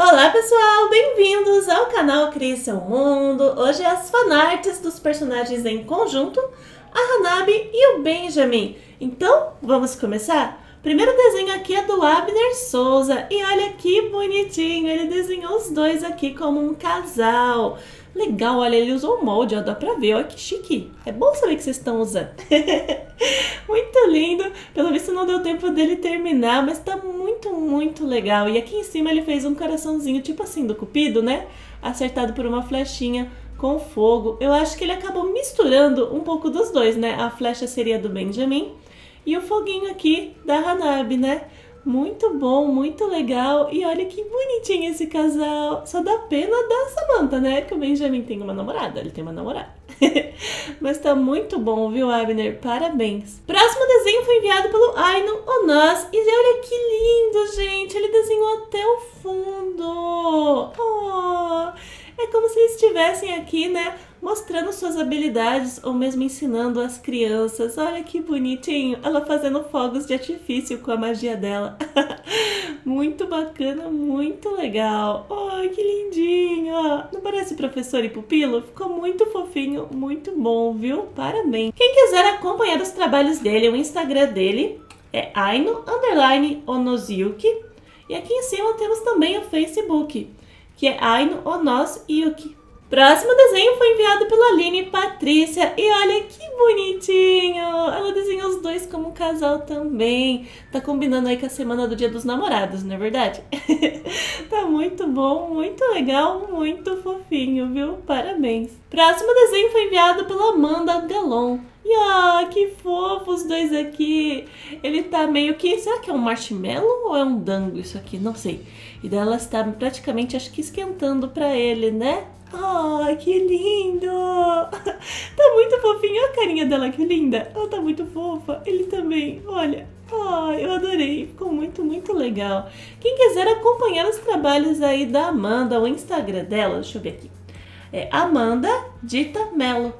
Olá pessoal, bem-vindos ao canal Crie Seu Mundo. Hoje é as fanarts dos personagens em conjunto, a Hanabi e o Benjamin. Então, vamos começar? Primeiro desenho aqui é do Abner Souza e olha que bonitinho, ele desenhou os dois aqui como um casal. Legal, olha, ele usou o molde, ó, dá pra ver, olha que chique. É bom saber que vocês estão usando. Muito lindo, pelo visto não deu tempo dele terminar, mas tá muito legal. E aqui em cima ele fez um coraçãozinho, tipo assim, do Cupido, né? Acertado por uma flechinha com fogo. Eu acho que ele acabou misturando um pouco dos dois, né? A flecha seria do Benjamin e o foguinho aqui da Hanabi, né? Muito bom, muito legal. E olha que bonitinho esse casal. Só dá pena da Samantha, né? Que o Benjamin tem uma namorada, ele tem uma namorada. Mas tá muito bom, viu, Abner? Parabéns. Próximo desenho foi enviado pelo Aino_OnosYuki. E olha que lindo, gente. Ele desenhou até o fundo. Oh, é como se eles estivessem aqui, né? Mostrando suas habilidades ou mesmo ensinando as crianças. Olha que bonitinho, ela fazendo fogos de artifício com a magia dela. Muito bacana, muito legal. Ai, que lindinho. Não parece professor e pupilo? Ficou muito fofinho, muito bom, viu? Parabéns. Quem quiser acompanhar os trabalhos dele, o Instagram dele é Aino_OnosYuki. E aqui em cima temos também o Facebook, que é Aino_OnosYuki. Próximo desenho foi enviado pela Aline e Patrícia, e olha que bonitinho, ela desenhou os dois como um casal também, tá combinando aí com a semana do Dia dos Namorados, não é verdade? Tá muito bom, muito legal, muito fofinho, viu? Parabéns! Próximo desenho foi enviado pela Amanda Dita. E ó, que fofo os dois aqui, ele tá meio que, será que é um marshmallow ou é um dango isso aqui? Não sei. E daí ela está praticamente, acho que esquentando pra ele, né? Oh, que lindo! Tá muito fofinho, olha a carinha dela, que linda! Ela tá muito fofa, ele também, olha! Oh, eu adorei, ficou muito legal! Quem quiser acompanhar os trabalhos aí da Amanda, o Instagram dela, deixa eu ver aqui, é Amanda Dita Melo.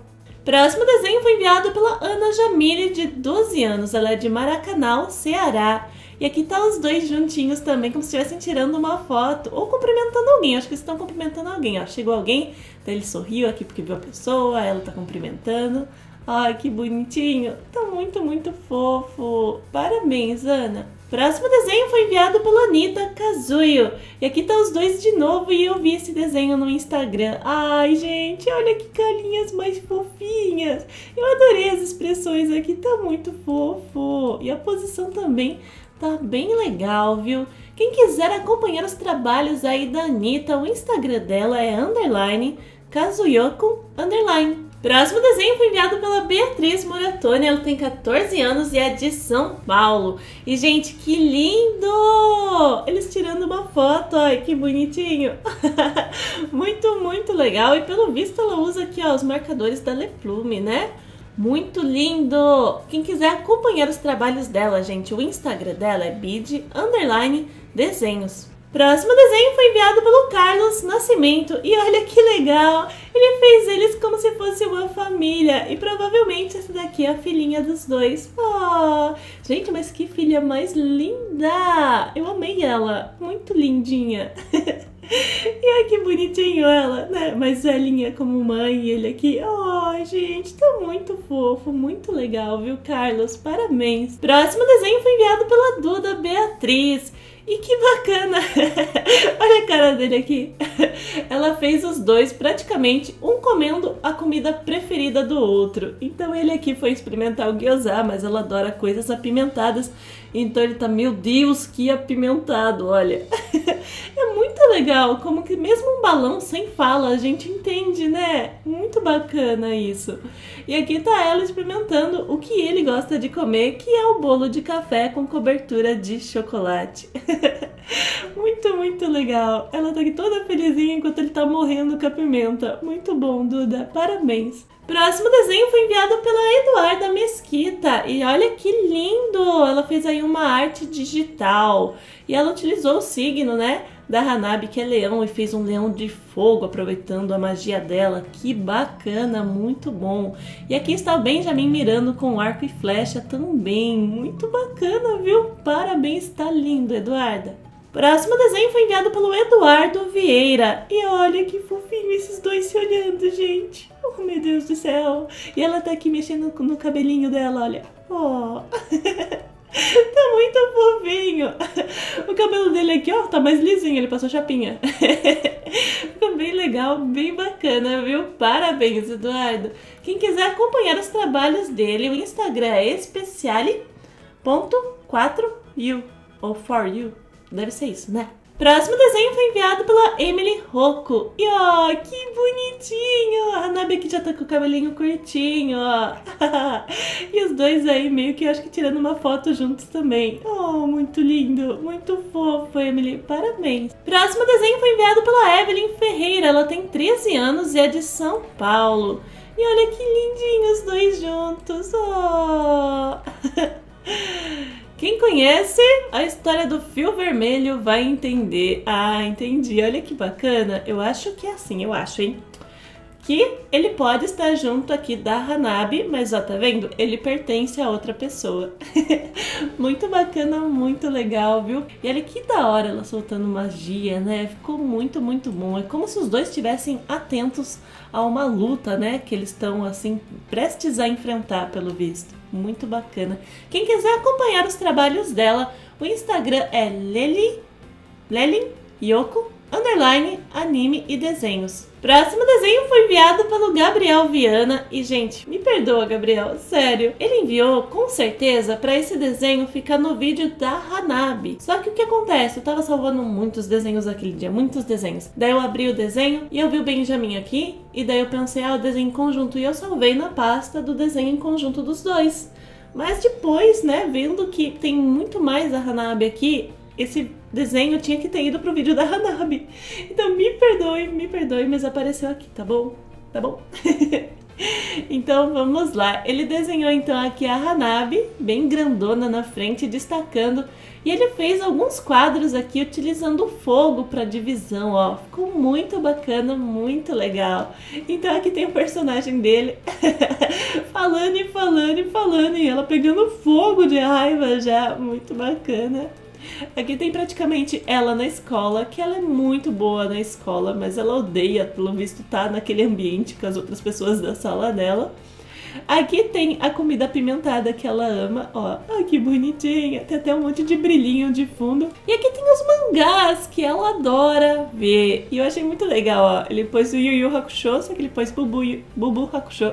Próximo desenho foi enviado pela Ana Jamile, de 12 anos, ela é de Maracanal, Ceará. E aqui tá os dois juntinhos também, como se estivessem tirando uma foto ou cumprimentando alguém. Acho que eles estão cumprimentando alguém, ó. Chegou alguém, daí ele sorriu aqui porque viu a pessoa, ela tá cumprimentando. Ai, que bonitinho. Tá muito fofo. Parabéns, Ana. Próximo desenho foi enviado pela Anitta Kazuyo. E aqui tá os dois de novo e eu vi esse desenho no Instagram. Ai, gente, olha que carinhas mais fofinhas. Eu adorei as expressões aqui, tá muito fofo. E a posição também. Tá bem legal, viu? Quem quiser acompanhar os trabalhos aí da Anitta, o Instagram dela é _Kazuyoko_. Próximo desenho foi enviado pela Beatriz Moratoni, ela tem 14 anos e é de São Paulo. E, gente, que lindo! Eles tirando uma foto, ai, que bonitinho! Muito legal. E, pelo visto, ela usa aqui, ó, os marcadores da Le Plume, né? Muito lindo! Quem quiser acompanhar os trabalhos dela, gente, o Instagram dela é bid_desenhos. Próximo desenho foi enviado pelo Carlos Nascimento. E olha que legal! Ele fez eles como se fosse uma família. E provavelmente essa daqui é a filhinha dos dois. Oh, gente, mas que filha mais linda! Eu amei ela. Muito lindinha. E olha que bonitinho ela, né? Mas velhinha como mãe e ele aqui. Oh, gente, tá muito fofo, muito legal, viu, Carlos? Parabéns! Próximo desenho foi enviado pela Duda Beatriz. E que bacana! Olha a cara dele aqui. Ela fez os dois praticamente, um comendo a comida preferida do outro. Então ele aqui foi experimentar o gyoza, mas ela adora coisas apimentadas. Então ele tá, meu Deus, que apimentado, olha. É muito legal, como que mesmo um balão sem fala a gente entende, né? Muito bacana isso. E aqui tá ela experimentando o que ele gosta de comer, que é o bolo de café com cobertura de chocolate. Muito legal. Ela tá aqui toda felizinha enquanto ele tá morrendo com a pimenta. Muito bom, Duda. Parabéns. Próximo desenho foi enviado pela Eduarda Mesquita. E olha que lindo! Ela fez aí uma arte digital. E ela utilizou o signo, né, da Hanabi, que é leão, e fez um leão de fogo, aproveitando a magia dela. Que bacana, muito bom. E aqui está o Benjamin mirando com arco e flecha também. Muito bacana, viu? Parabéns, tá lindo, Eduarda. Próximo desenho foi enviado pelo Eduardo Vieira. E olha que fofinho esses dois se olhando, gente. Oh, meu Deus do céu. E ela tá aqui mexendo no cabelinho dela, olha. Oh. Tá muito fofinho. O cabelo dele aqui, ó, tá mais lisinho, ele passou chapinha. Ficou bem legal, bem bacana, viu? Parabéns, Eduardo. Quem quiser acompanhar os trabalhos dele, o Instagram é especiali.4u ou 4u, deve ser isso, né? Próximo desenho foi enviado pela Emily Rocco. E ó, que bonitinho! A Hanabi aqui já tá com o cabelinho curtinho, ó. E os dois aí meio que acho que tirando uma foto juntos também. Oh, muito lindo, muito fofo, Emily. Parabéns. Próximo desenho foi enviado pela Evelyn Ferreira. Ela tem 13 anos e é de São Paulo. E olha que lindinho os dois juntos, ó. Oh. Quem conhece a história do fio vermelho vai entender. Ah, entendi. Olha que bacana. Eu acho que é assim, eu acho, hein? Que ele pode estar junto aqui da Hanabi, mas ó, tá vendo? Ele pertence a outra pessoa. Muito bacana, muito legal, viu? E olha que da hora ela soltando magia, né? Ficou muito, muito bom. É como se os dois estivessem atentos a uma luta, né? Que eles estão, assim, prestes a enfrentar, pelo visto. Muito bacana. Quem quiser acompanhar os trabalhos dela, o Instagram é Lely Yoko _ anime e desenhos. Próximo desenho foi enviado pelo Gabriel Viana. E, gente, me perdoa, Gabriel, sério. Ele enviou, com certeza, pra esse desenho ficar no vídeo da Hanabi. Só que o que acontece? Eu tava salvando muitos desenhos aquele dia, muitos desenhos. Daí eu abri o desenho e eu vi o Benjamin aqui. E daí eu pensei, ah, o desenho em conjunto. E eu salvei na pasta do desenho em conjunto dos dois. Mas depois, né, vendo que tem muito mais da Hanabi aqui, esse desenho tinha que ter ido pro vídeo da Hanabi. Então me perdoe, mas apareceu aqui, tá bom? Tá bom? Então vamos lá. Ele desenhou então aqui a Hanabi, bem grandona na frente, destacando. E ele fez alguns quadros aqui utilizando o fogo para divisão, ó. Ficou muito bacana, muito legal. Então aqui tem o personagem dele falando e falando e falando. E ela pegando fogo de raiva já, muito bacana. Aqui tem praticamente ela na escola, que ela é muito boa na escola, mas ela odeia, pelo visto, tá naquele ambiente com as outras pessoas da sala dela. Aqui tem a comida apimentada que ela ama, ó, ai, que bonitinha, tem até um monte de brilhinho de fundo. E aqui tem os mangás que ela adora ver, e eu achei muito legal, ó, ele pôs o Yu Yu Hakusho, só que ele pôs Bubu Hakusho,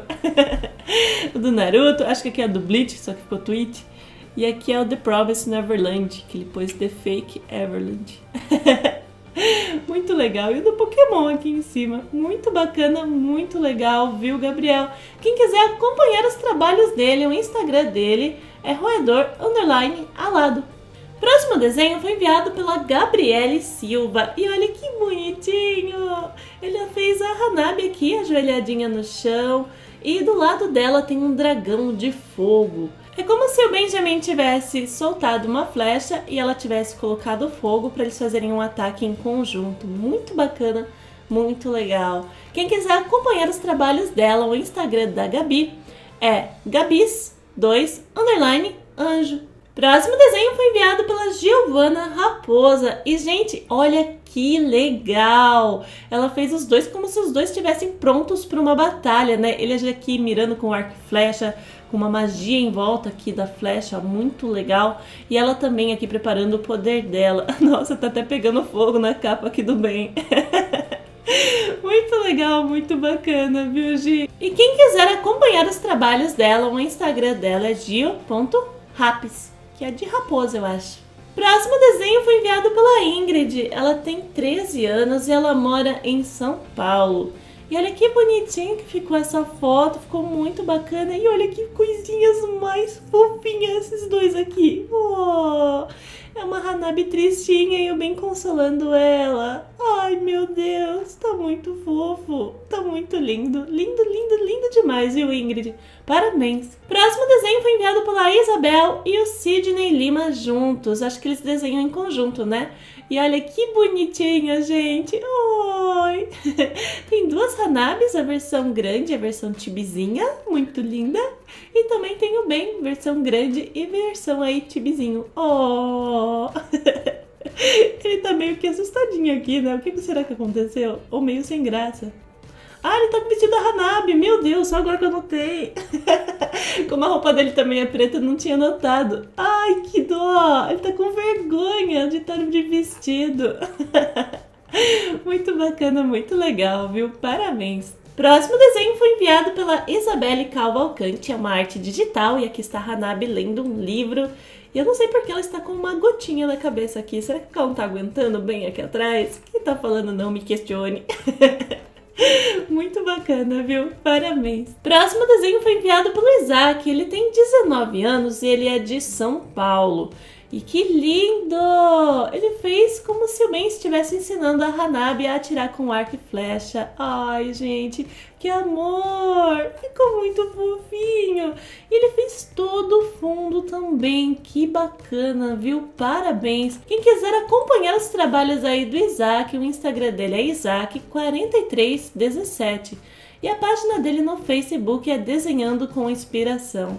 o do Naruto, acho que aqui é do Bleach, só que ficou Tweet. E aqui é o The Promised Neverland, que ele pôs The Fake Everland. Muito legal. E o do Pokémon aqui em cima. Muito bacana, muito legal, viu, Gabriel? Quem quiser acompanhar os trabalhos dele, o Instagram dele é roedor_alado. Próximo desenho foi enviado pela Gabriele Silva. E olha que bonitinho! Ele fez a Hanabi aqui, ajoelhadinha no chão. E do lado dela tem um dragão de fogo. É como se o Benjamin tivesse soltado uma flecha e ela tivesse colocado fogo para eles fazerem um ataque em conjunto. Muito bacana, muito legal. Quem quiser acompanhar os trabalhos dela, o Instagram da Gabi é gabis2_anjo. Próximo desenho foi enviado pela Giovana Raposa. E, gente, olha que legal! Ela fez os dois como se os dois estivessem prontos para uma batalha, né? Ele aqui mirando com arco e flecha, com uma magia em volta aqui da flecha, muito legal. E ela também aqui preparando o poder dela. Nossa, tá até pegando fogo na capa aqui do bem. Muito legal, muito bacana, viu, Gi? E quem quiser acompanhar os trabalhos dela, o Instagram dela é gio.rapis. Que é de raposa, eu acho. Próximo desenho foi enviado pela Ingrid. Ela tem 13 anos e ela mora em São Paulo. E olha que bonitinho que ficou essa foto. Ficou muito bacana. E olha que coisinhas mais fofinhas esses dois aqui. Oh, é uma Hanabi tristinha e eu bem consolando ela. Ai, meu Deus. Tá muito fofo. Tá muito lindo. Lindo, lindo, lindo demais, viu, Ingrid? Parabéns. Próximo desenho foi enviado pela Isabel e o Sidney Lima juntos. Acho que eles desenham em conjunto, né? E olha que bonitinha, gente. Oi! Tem duas Hanabis, a versão grande e a versão tibizinha. Muito linda. E também tem o Ben, versão grande e versão aí tibizinho. Oh! Ele tá meio que assustadinho aqui, né? O que será que aconteceu? Ou meio sem graça. Ah, ele tá com vestido da Hanabi, meu Deus, só agora que eu notei. Como a roupa dele também é preta, eu não tinha notado. Ai, que dó, ele tá com vergonha de estar de vestido. Muito bacana, muito legal, viu? Parabéns. Próximo desenho foi enviado pela Isabelle Cavalcante, é uma arte digital, e aqui está a Hanabi lendo um livro. E eu não sei porque ela está com uma gotinha na cabeça aqui. Será que ela não tá aguentando bem aqui atrás? Quem tá falando não me questione. Muito bacana, viu? Parabéns. Próximo desenho foi enviado pelo Isaac. Ele tem 19 anos e ele é de São Paulo. E que lindo! Ele fez como se o Ben estivesse ensinando a Hanabi a atirar com arco e flecha. Ai, gente, que amor! Ficou muito fofinho! E ele fez todo o fundo também. Que bacana, viu? Parabéns! Quem quiser acompanhar os trabalhos aí do Isaac, o Instagram dele é Isaac4317. E a página dele no Facebook é Desenhando com Inspiração.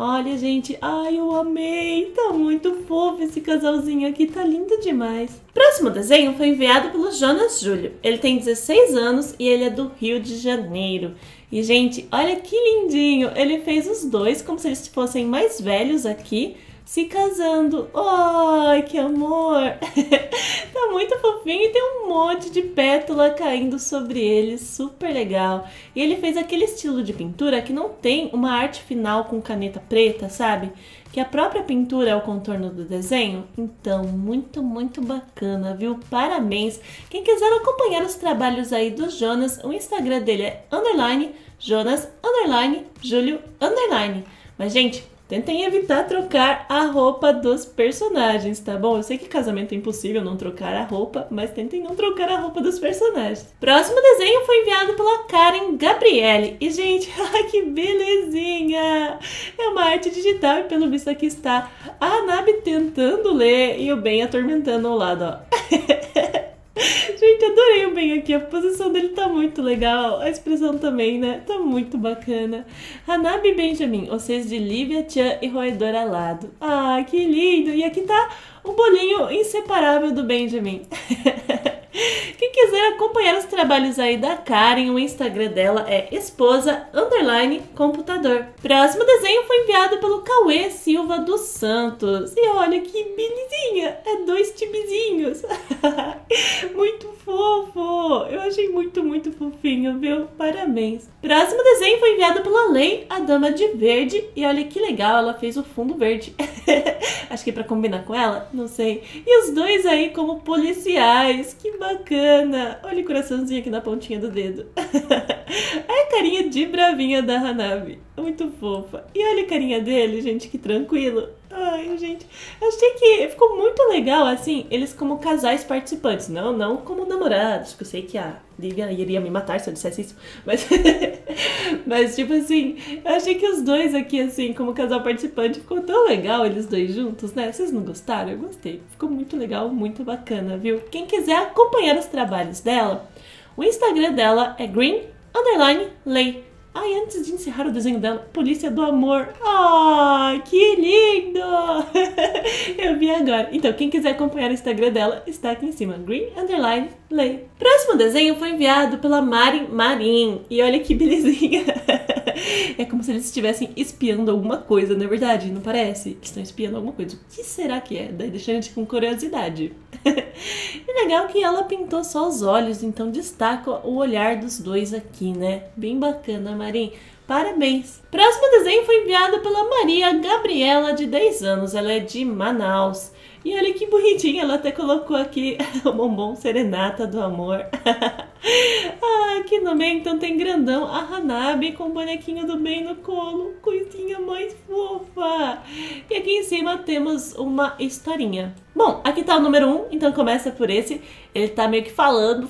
Olha, gente, ai, eu amei, tá muito fofo esse casalzinho aqui, tá lindo demais. Próximo desenho foi enviado pelo Jonas Júlio, ele tem 16 anos e ele é do Rio de Janeiro. E, gente, olha que lindinho, ele fez os dois como se eles fossem mais velhos aqui, se casando. Ai, que amor! Tá muito fofinho e tem um monte de pétala caindo sobre ele, super legal. E ele fez aquele estilo de pintura que não tem uma arte final com caneta preta, sabe? Que a própria pintura é o contorno do desenho. Então, muito, muito bacana, viu? Parabéns! Quem quiser acompanhar os trabalhos aí do Jonas, o Instagram dele é _Jonas_Julio_. Mas, gente, tentem evitar trocar a roupa dos personagens, tá bom? Eu sei que casamento é impossível não trocar a roupa, mas tentem não trocar a roupa dos personagens. Próximo desenho foi enviado pela Karen Gabriele. E, gente, ai, que belezinha! É uma arte digital e, pelo visto, aqui está a Hanabi tentando ler e o Ben atormentando ao lado, ó. Gente, adorei o Ben aqui, a posição dele tá muito legal, a expressão também, né? Tá muito bacana. Hanabi e Benjamin, vocês de Lívia, Tchan e Roedor Alado. Ah, que lindo! E aqui tá o bolinho inseparável do Benjamin. Quem quiser acompanhar os trabalhos aí da Karen, o Instagram dela é esposa_computador. Próximo desenho foi enviado pelo Cauê Silva dos Santos. E olha que belezinha! É dois tibizinhos. Muito fofo! Eu achei muito, muito fofinho, viu? Parabéns! Próximo desenho foi enviado pela Lei, a Dama de Verde. E olha que legal, ela fez o fundo verde. Acho que é pra combinar com ela, não sei. E os dois aí como policiais, que bacana! Olha o coraçãozinho aqui na pontinha do dedo. É a carinha de bravinha da Hanabi. Muito fofa. E olha a carinha dele, gente, que tranquilo. Ai, gente, achei que ficou muito legal, assim, eles como casais participantes, não como namorados, que eu sei que a Lívia iria me matar se eu dissesse isso, mas, mas tipo assim, eu achei que os dois aqui, assim, como casal participante, ficou tão legal eles dois juntos, né? Vocês não gostaram? Eu gostei, ficou muito legal, muito bacana, viu? Quem quiser acompanhar os trabalhos dela, o Instagram dela é green_lay. Ai, antes de encerrar o desenho dela, Polícia do Amor. Ai, que lindo! Eu vi agora. Então, quem quiser acompanhar o Instagram dela, está aqui em cima. green_lay. Próximo desenho foi enviado pela Mari Marim. E olha que belezinha. É como se eles estivessem espiando alguma coisa, não é verdade? Não parece? Que estão espiando alguma coisa. O que será que é? Daí deixa a gente com curiosidade. E legal que ela pintou só os olhos, então destaca o olhar dos dois aqui, né? Bem bacana, Marim. Parabéns! Próximo desenho foi enviado pela Maria Gabriela, de 10 anos. Ela é de Manaus. E olha que bonitinha, ela até colocou aqui o bombom Serenata do Amor. Ah, aqui no meio então tem grandão a Hanabi com o bonequinho do bem no colo. Coisinha mais fofa. E aqui em cima temos uma historinha. Bom, aqui tá o número 1, então começa por esse. Ele tá meio que falando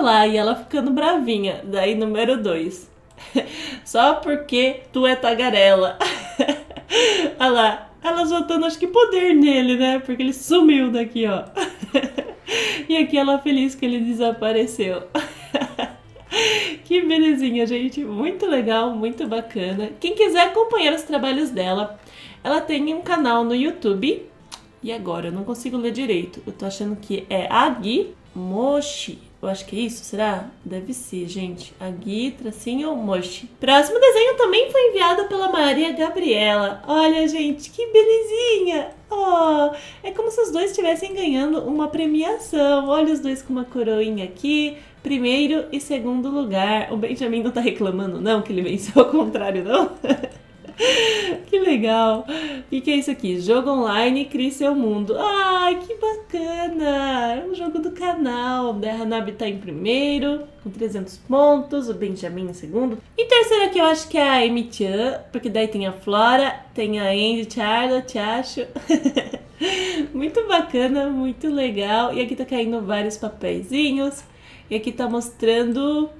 lá e ela ficando bravinha. Daí número 2. Só porque tu é tagarela. Olha lá. Ela soltando, acho que poder nele, né? Porque ele sumiu daqui, ó. E aqui ela feliz que ele desapareceu. Que belezinha, gente. Muito legal, muito bacana. Quem quiser acompanhar os trabalhos dela, ela tem um canal no YouTube. E agora, eu não consigo ler direito. Eu tô achando que é Agi-moshi. Eu acho que é isso, será? Deve ser, gente. Agi, tracinho, moshi. Próximo desenho também foi enviado pela Maria Gabriela. Olha, gente, que belezinha! Oh, é como se os dois estivessem ganhando uma premiação. Olha os dois com uma coroinha aqui. Primeiro e segundo lugar. O Benjamin não tá reclamando, não, que ele venceu ao contrário, não? Que legal! O que é isso aqui? Jogo online, crie seu mundo. Ai, que bacana! É um jogo do canal. A Hanabi tá em primeiro, com 300 pontos. O Benjamin em segundo. Em terceiro aqui eu acho que é a Emi-chan, porque daí tem a Flora, tem a Andy, Charlotte, acho. Muito bacana, muito legal. E aqui tá caindo vários papeizinhos. E aqui tá mostrando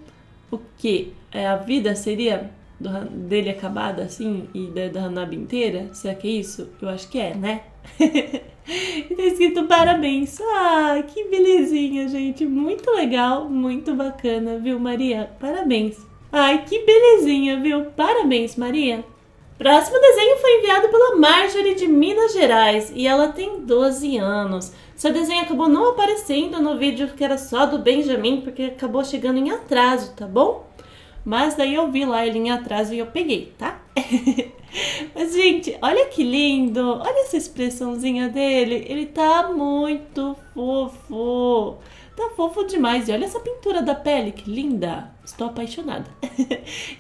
o que? A vida seria... dele acabada assim e da Hanabi inteira? Será que é isso? Eu acho que é, né? E tá escrito parabéns. Ah, que belezinha, gente. Muito legal, muito bacana, viu, Maria? Parabéns. Ai, que belezinha, viu? Parabéns, Maria. Próximo desenho foi enviado pela Marjorie de Minas Gerais e ela tem 12 anos. Seu desenho acabou não aparecendo no vídeo que era só do Benjamin porque acabou chegando em atraso, tá bom? Mas daí eu vi lá ele em atraso e eu peguei, tá? Mas, gente, olha que lindo! Olha essa expressãozinha dele! Ele tá muito fofo! Tá fofo demais! E olha essa pintura da pele, que linda! Estou apaixonada!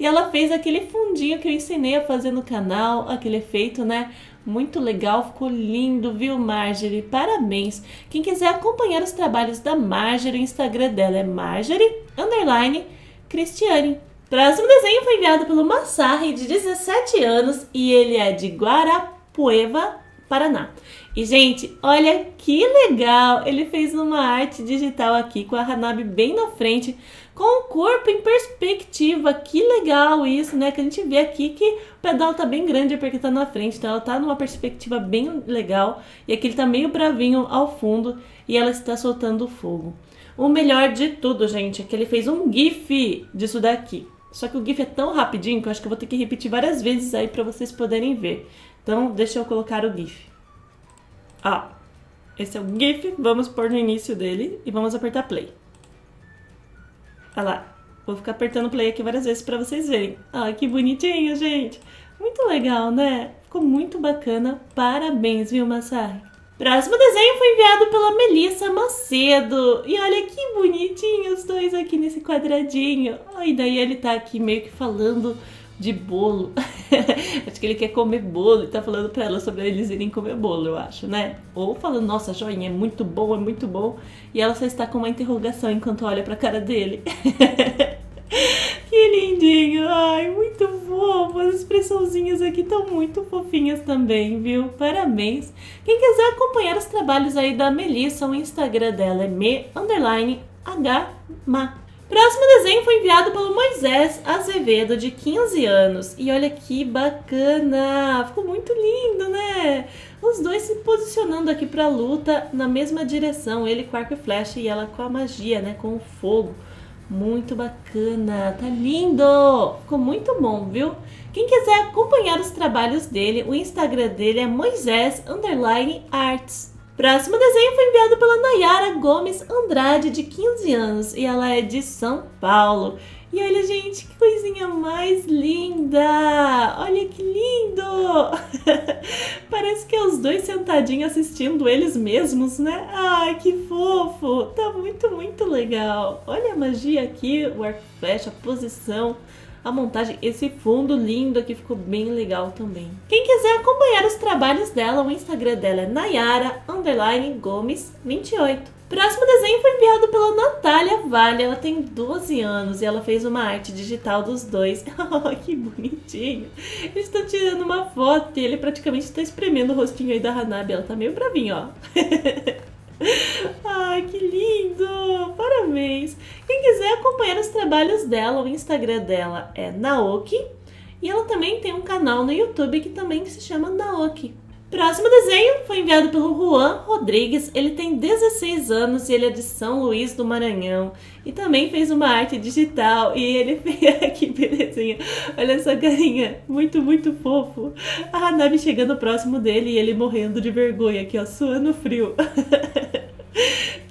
E ela fez aquele fundinho que eu ensinei a fazer no canal, aquele efeito, né? Muito legal, ficou lindo, viu, Marjorie? Parabéns! Quem quiser acompanhar os trabalhos da Marjorie, o Instagram dela é marjorie_cristiane. Próximo desenho foi enviado pelo Massari, de 17 anos, e ele é de Guarapueva, Paraná. E, gente, olha que legal! Ele fez uma arte digital aqui, com a Hanabi bem na frente, com o corpo em perspectiva. Que legal isso, né? Que a gente vê aqui que o pedal tá bem grande porque tá na frente, então ela tá numa perspectiva bem legal. E aqui ele tá meio bravinho ao fundo e ela está soltando fogo. O melhor de tudo, gente, é que ele fez um GIF disso daqui. Só que o GIF é tão rapidinho que eu acho que eu vou ter que repetir várias vezes aí pra vocês poderem ver. Então, deixa eu colocar o GIF. Ó, esse é o GIF. Vamos pôr no início dele e vamos apertar play. Olha lá. Vou ficar apertando play aqui várias vezes pra vocês verem. Ó, que bonitinho, gente. Muito legal, né? Ficou muito bacana. Parabéns, viu, Massari? Próximo desenho foi enviado pela Melissa Macedo. E olha que bonitinho os dois aqui nesse quadradinho. Oh, e daí ele tá aqui meio que falando de bolo. Acho que ele quer comer bolo e tá falando pra ela sobre eles irem comer bolo, eu acho, né? Ou falando, nossa, joinha, é muito bom, é muito bom. E ela só está com uma interrogação enquanto olha pra cara dele. Que lindinho, ai, muito fofo, as expressãozinhas aqui estão muito fofinhas também, viu? Parabéns! Quem quiser acompanhar os trabalhos aí da Melissa, o Instagram dela é me_hma. Próximo desenho foi enviado pelo Moisés Azevedo, de 15 anos. E olha que bacana! Ficou muito lindo, né? Os dois se posicionando aqui pra luta na mesma direção, ele com arco e flecha e ela com a magia, né? Com o fogo. Muito bacana, tá lindo! Ficou muito bom, viu? Quem quiser acompanhar os trabalhos dele, o Instagram dele é moises_arts. Próximo desenho foi enviado pela Nayara Gomes Andrade, de 15 anos, e ela é de São Paulo. E olha, gente, que coisinha mais linda! Olha que lindo! Parece que é os dois sentadinhos assistindo eles mesmos, né? Ai, que fofo! Tá muito, muito legal! Olha a magia aqui, o arco e flecha, a posição, a montagem, esse fundo lindo aqui ficou bem legal também. Quem quiser acompanhar os trabalhos dela, o Instagram dela é Nayara_Gomes28. Próximo desenho foi enviado pela Natália Vale, ela tem 12 anos e ela fez uma arte digital dos dois. Oh, que bonitinho! Eles estão tirando uma foto e ele praticamente está espremendo o rostinho aí da Hanabi, ela tá meio bravinha, ó. Ai, que lindo! Parabéns! Quem quiser acompanhar os trabalhos dela, o Instagram dela é Naoki e ela também tem um canal no YouTube que também se chama Naoki. Próximo desenho foi enviado pelo Juan Rodrigues, ele tem 16 anos e ele é de São Luís do Maranhão. E também fez uma arte digital e ele fez aqui, belezinha, olha essa carinha, muito, muito fofo. A Hanabi chegando próximo dele e ele morrendo de vergonha aqui, ó, suando frio.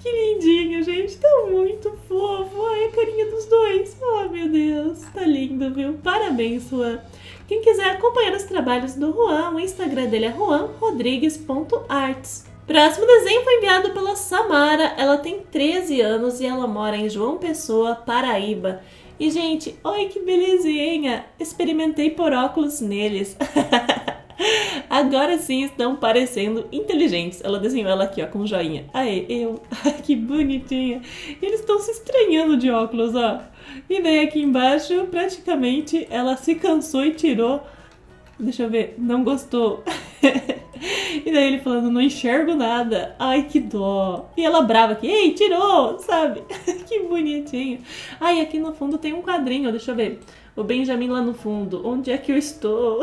Que lindinho, gente, tá muito fofo, ai a carinha dos dois, oh meu Deus, tá lindo, viu? Parabéns, Juan. Quem quiser acompanhar os trabalhos do Juan, o Instagram dele é juanrodrigues.arts. Próximo desenho foi enviado pela Samara, ela tem 13 anos e ela mora em João Pessoa, Paraíba. E gente, olha que belezinha, experimentei por óculos neles. Agora sim estão parecendo inteligentes. Ela desenhou ela aqui, ó, com joinha. Aê, eu. Ai, que bonitinha. E eles estão se estranhando de óculos, ó. E daí aqui embaixo, praticamente, ela se cansou e tirou. Deixa eu ver. Não gostou. E daí ele falando, não enxergo nada. Ai, que dó. E ela brava aqui. Ei, tirou, sabe? Que bonitinho. Ai, aqui no fundo tem um quadrinho. Deixa eu ver. O Benjamin lá no fundo. Onde é que eu estou?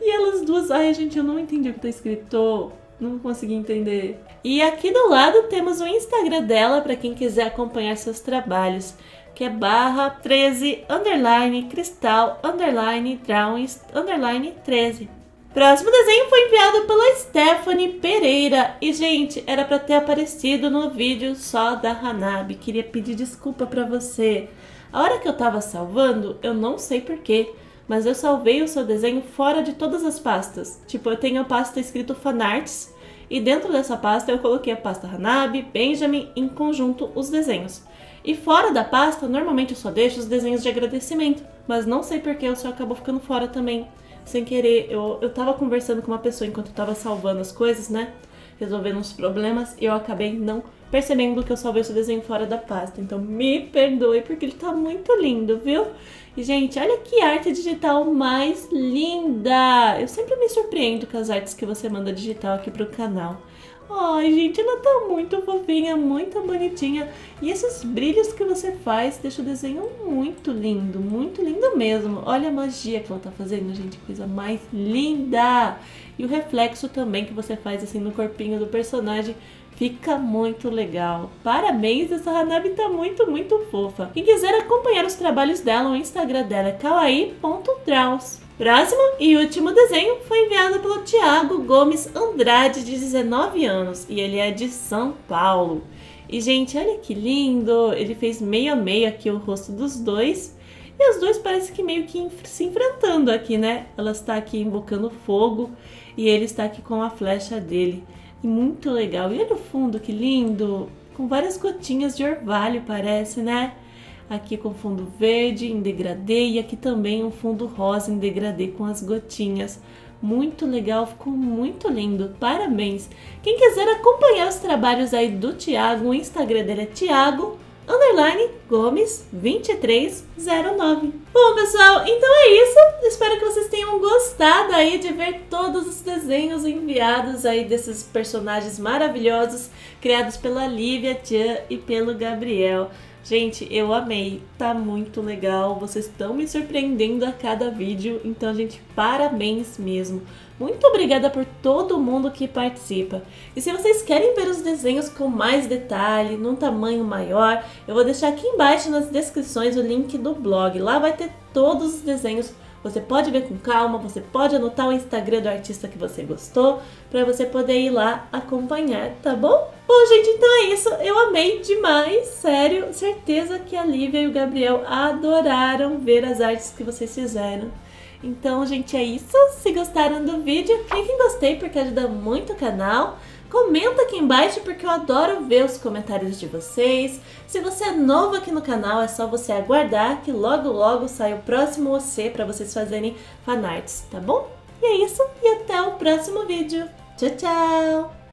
E elas duas, ai gente, eu não entendi o que tá escrito, não consegui entender. E aqui do lado temos o Instagram dela para quem quiser acompanhar seus trabalhos, que é /13_cristal_drawings_13. Próximo desenho foi enviado pela Stephanie Pereira. E, gente, era pra ter aparecido no vídeo só da Hanabi. Queria pedir desculpa pra você. A hora que eu tava salvando, eu não sei porquê, mas eu salvei o seu desenho fora de todas as pastas. Tipo, eu tenho a pasta escrito fanarts, e dentro dessa pasta eu coloquei a pasta Hanabi, Benjamin, em conjunto os desenhos. E fora da pasta, normalmente eu só deixo os desenhos de agradecimento, mas não sei porque o seu acabou ficando fora também. Sem querer, eu tava conversando com uma pessoa enquanto eu tava salvando as coisas, né? Resolvendo uns problemas, e eu acabei não percebendo que eu salvei o seu desenho fora da pasta. Então me perdoe, porque ele tá muito lindo, viu? E, gente, olha que arte digital mais linda! Eu sempre me surpreendo com as artes que você manda digital aqui pro canal. Ai, gente, ela tá muito fofinha, muito bonitinha. E esses brilhos que você faz deixa o desenho muito lindo mesmo. Olha a magia que ela tá fazendo, gente, coisa mais linda! E o reflexo também que você faz assim no corpinho do personagem. Fica muito legal. Parabéns, essa Hanabi tá muito fofa. Quem quiser acompanhar os trabalhos dela, o Instagram dela é kawaii.draws. Próximo e último desenho foi enviado pelo Thiago Gomes Andrade, de 19 anos, e ele é de São Paulo. E, gente, olha que lindo! Ele fez meio a meio aqui o rosto dos dois, e os dois parecem que meio que se enfrentando aqui, né? Ela está aqui invocando fogo, e ele está aqui com a flecha dele. Muito legal. E olha o fundo, que lindo. Com várias gotinhas de orvalho, parece, né? Aqui com fundo verde em degradê e aqui também um fundo rosa em degradê com as gotinhas. Muito legal, ficou muito lindo. Parabéns. Quem quiser acompanhar os trabalhos aí do Thiago, o Instagram dele é Thiago_Gomes2309. Bom, pessoal, então é isso. Espero que vocês tenham gostado aí de ver todos os desenhos enviados aí desses personagens maravilhosos criados pela Lívia Tchan e pelo Gabriel. Gente, eu amei, tá muito legal, vocês estão me surpreendendo a cada vídeo, então, gente, parabéns mesmo. Muito obrigada por todo mundo que participa. E se vocês querem ver os desenhos com mais detalhe, num tamanho maior, eu vou deixar aqui embaixo nas descrições o link do blog, lá vai ter todos os desenhos. Você pode ver com calma, você pode anotar o Instagram do artista que você gostou, para você poder ir lá acompanhar, tá bom? Bom, gente, então é isso. Eu amei demais, sério. Certeza que a Lívia e o Gabriel adoraram ver as artes que vocês fizeram. Então, gente, é isso. Se gostaram do vídeo, clique em gostei, porque ajuda muito o canal. Comenta aqui embaixo, porque eu adoro ver os comentários de vocês. Se você é novo aqui no canal, é só você aguardar que logo logo sai o próximo OC para vocês fazerem fanarts, tá bom? E é isso, e até o próximo vídeo. Tchau, tchau!